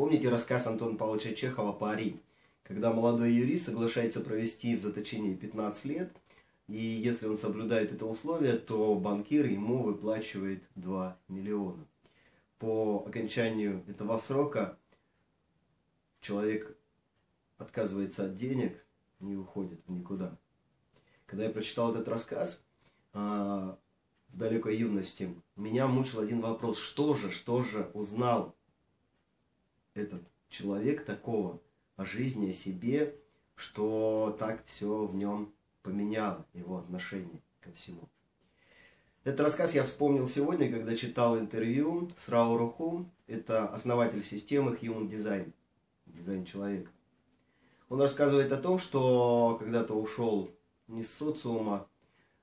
Помните рассказ Антона Павловича Чехова «Парень», когда молодой юрист соглашается провести в заточении 15 лет, и если он соблюдает это условие, то банкир ему выплачивает 2 миллиона. По окончанию этого срока человек отказывается от денег, не уходит в никуда. Когда я прочитал этот рассказ в далекой юности, меня мучил один вопрос: что же узнал этот человек такого о жизни, о себе, что так все в нем поменяло его отношение ко всему. Этот рассказ я вспомнил сегодня, когда читал интервью с Рау Рухум. Это основатель системы Human дизайн, дизайн человека. Он рассказывает о том, что когда-то ушел не с социума,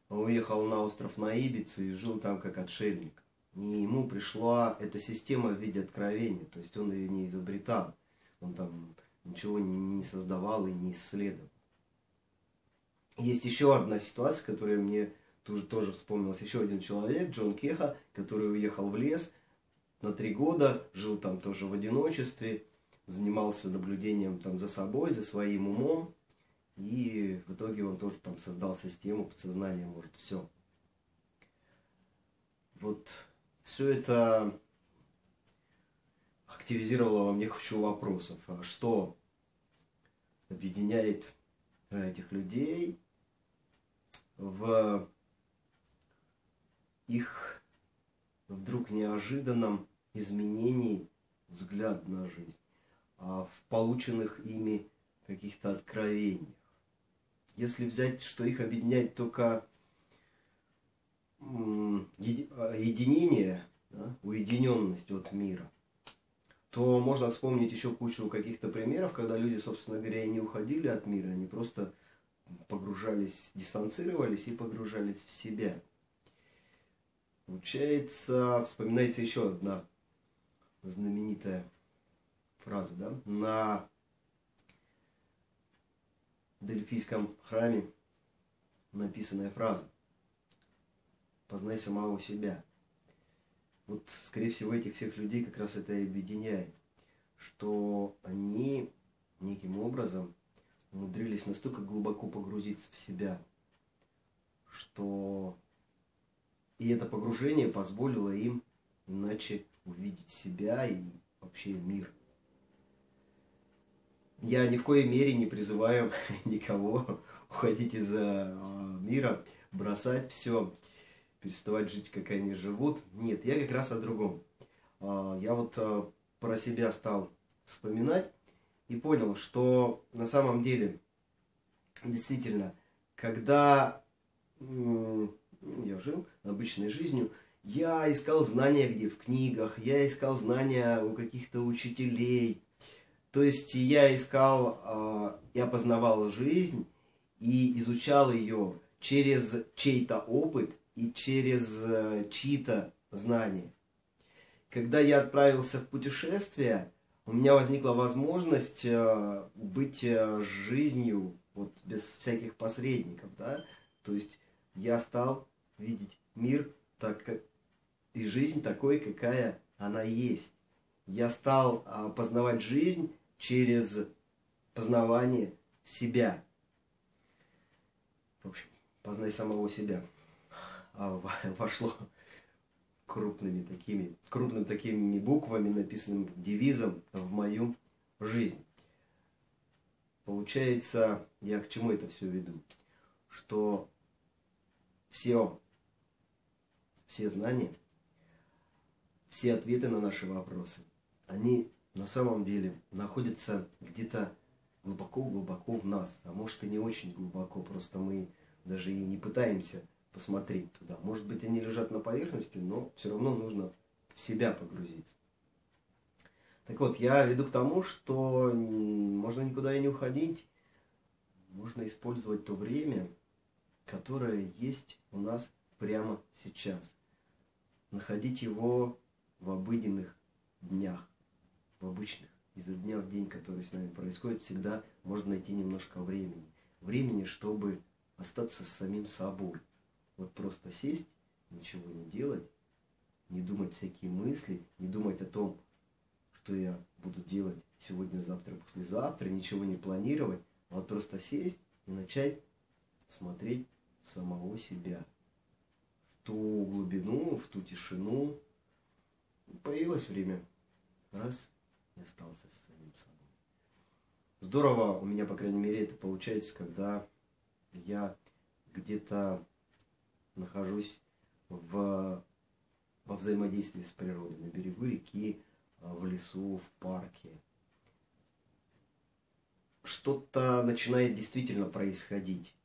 он уехал на остров Наибицу и жил там как отшельник. И ему пришла эта система в виде откровения, то есть он ее не изобретал, он там ничего не создавал и не исследовал. Есть еще одна ситуация, которая мне тоже вспомнилась. Еще один человек, Джон Кеха, который уехал в лес на 3 года, жил там тоже в одиночестве, занимался наблюдением там за собой, за своим умом. И в итоге он тоже там создал систему, подсознание может все. Вот все это активизировало во мне кучу вопросов. Что объединяет этих людей в их вдруг неожиданном изменении взгляда на жизнь, в полученных ими каких-то откровениях? Если взять, что их объединяет только единение, да, уединенность от мира, то можно вспомнить еще кучу каких-то примеров, когда люди, собственно говоря, и не уходили от мира, они просто погружались, дистанцировались и погружались в себя. Получается, вспоминается еще одна знаменитая фраза, да? На Дельфийском храме написанная фраза «Познай самого себя». Вот, скорее всего, этих всех людей как раз это и объединяет, что они неким образом умудрились настолько глубоко погрузиться в себя, что и это погружение позволило им иначе увидеть себя и вообще мир. Я ни в коей мере не призываю никого уходить из мира, бросать все, переставать жить, как они живут. Нет, я как раз о другом. Я вот про себя стал вспоминать и понял, что на самом деле, действительно, когда я жил обычной жизнью, я искал знания где? В книгах, я искал знания у каких-то учителей. То есть я искал, я познавал жизнь и изучал ее через чей-то опыт и через чьи-то знания. Когда я отправился в путешествие, у меня возникла возможность быть жизнью вот, без всяких посредников. Да? То есть я стал видеть мир так, как, и жизнь такой, какая она есть. Я стал познавать жизнь через познавание себя. В общем, познай самого себя. Вошло крупными такими буквами, написанным девизом в мою жизнь. Получается, я к чему это все веду? Что все знания, все ответы на наши вопросы, они на самом деле находятся где-то глубоко-глубоко в нас. А может и не очень глубоко, просто мы даже и не пытаемся посмотреть туда. Может быть они лежат на поверхности, но все равно нужно в себя погрузиться. Так вот, я веду к тому, что можно никуда и не уходить. Можно использовать то время, которое есть у нас прямо сейчас. Находить его в обыденных днях, в обычных. Изо дня в день, который с нами происходит, всегда можно найти немножко времени. Времени, чтобы остаться с самим собой. Вот просто сесть, ничего не делать, не думать всякие мысли, не думать о том, что я буду делать сегодня, завтра, послезавтра, ничего не планировать, а вот просто сесть и начать смотреть в самого себя, в ту глубину, в ту тишину. Появилось время, раз, я остался с самим собой. Здорово у меня, по крайней мере, это получается, когда я где-то нахожусь во взаимодействии с природой, на берегу реки, в лесу, в парке. Что-то начинает действительно происходить.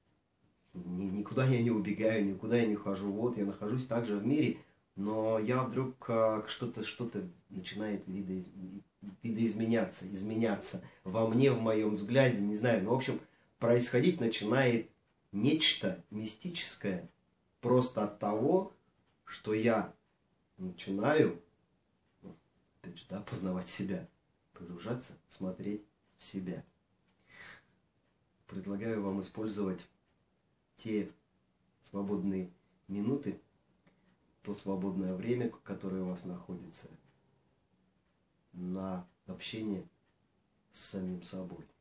Никуда я не убегаю, никуда я не хожу. Вот я нахожусь также в мире, но я вдруг как что-то начинает видоизменяться во мне, в моем взгляде, не знаю. Но в общем, происходить начинает нечто мистическое просто от того, что я начинаю, опять же, да, познавать себя, погружаться, смотреть в себя. Предлагаю вам использовать те свободные минуты, то свободное время, которое у вас находится, на общение с самим собой.